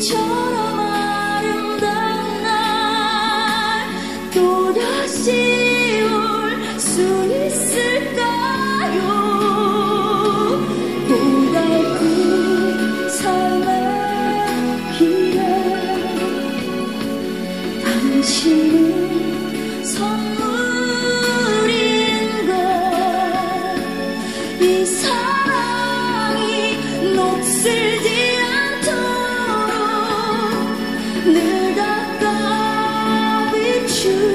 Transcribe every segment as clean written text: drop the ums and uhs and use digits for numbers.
이처럼 아름다운 날 또다시 올 수 있을까요? 고달픈 삶의 길에 당신은 선물인걸. 이 사랑이 녹슬지 늘 가까이 비출게요.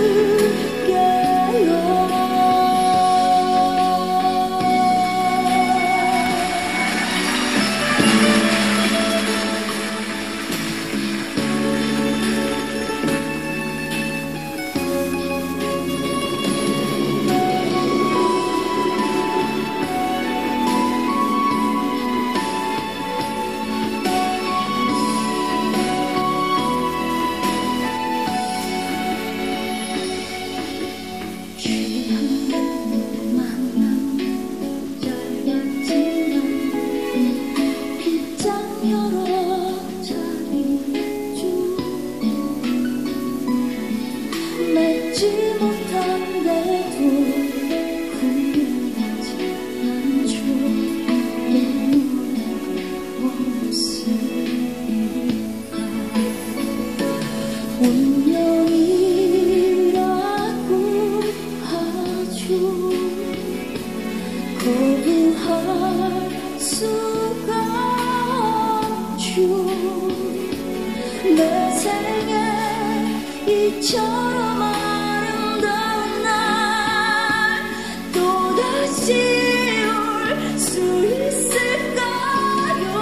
운명이라고 하죠. 거부할 수가 없죠. 내 생에 이처럼 아름다운 날 또다시 올 수 있을까요?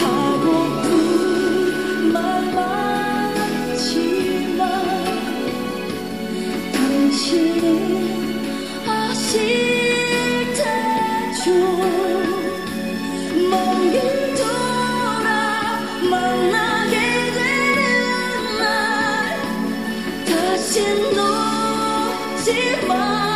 하고픈 말 많지만 당신은 아실 테죠. 먼 길 돌아 만나게 되는 날 다시 놓지 마.